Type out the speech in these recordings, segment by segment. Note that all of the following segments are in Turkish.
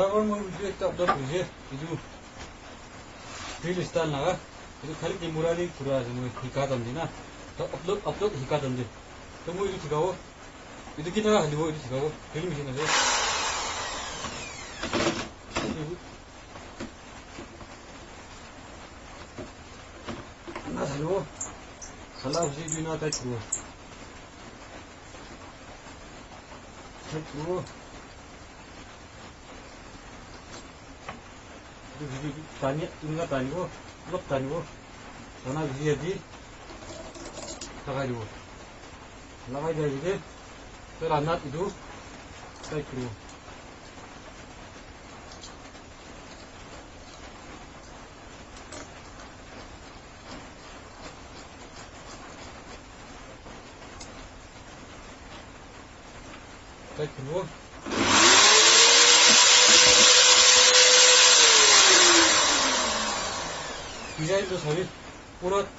ड्राइवर में भी तो अपना पूछे इधर फील स्टाइल ना इधर खाली टेम्पोरा नहीं पूरा है मुझे हिकात अंदी ना तो अपलोड हिकात अंदी तो मुझे इधर सिखाओ इधर कितना हल्दी वो इधर सिखाओ फील मिशन है ना हल्दी खलाफ जी बिना टच हुआ tanya inga tango lok tango sana biye di tagaydu lavay dedi teranat idu tekru tekru Güzel bir sabit. Burada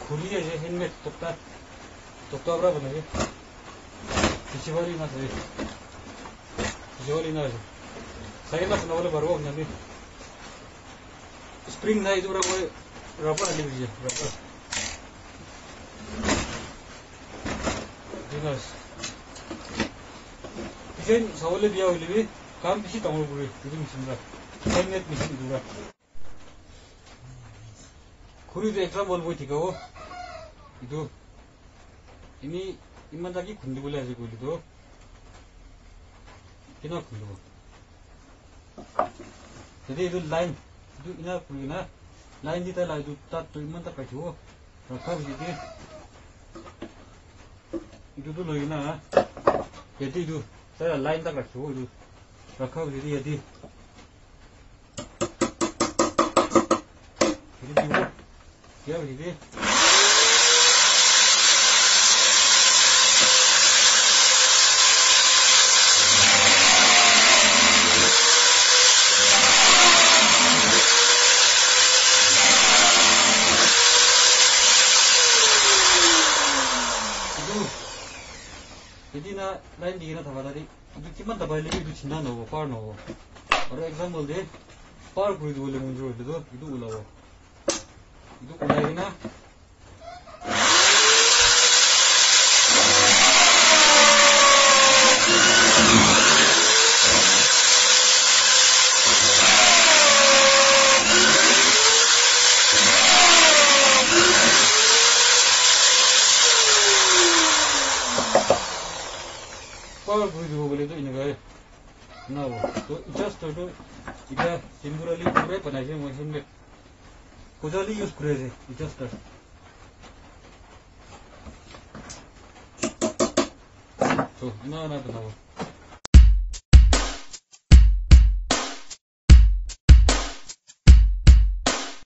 kuruyacak henmet toplar. Toplar bırak bunları. Kişivali nasıl? Kişivali nasıl? Sayın nasıl navalı var o önemli. Spring neydi bırak o rapor alabileceğim. Rapor. Dinas. Güzel savalı bir avlı bir kamp işi tamam buraya. Dedim şimdi. Henmet misin bura? Kuruydu ekran bol boy tika o. İdu. İni imandaki kundu bula yazı koydu. Kina kundu bu. Dedi idu line. İdu ina kuruyu na. Line dita la idu tattu imanda kaçı o. Rakab dedi. İdu du loyu na. Yedi idu. Sera line da kaçı o idu. Rakab dedi yedi. Yedi bu. Ya bildi. Edina line diğine tavarları. Bu kimin tavarları bir içinden o par no. Ara example de par kurdu böyle mundur oldu. Bu da ulava. Itu kulaina par video boleh tu ini guys nah tu just tu kita temporarily pura panasnya macam ni Kudali use crazy, just that. So, no.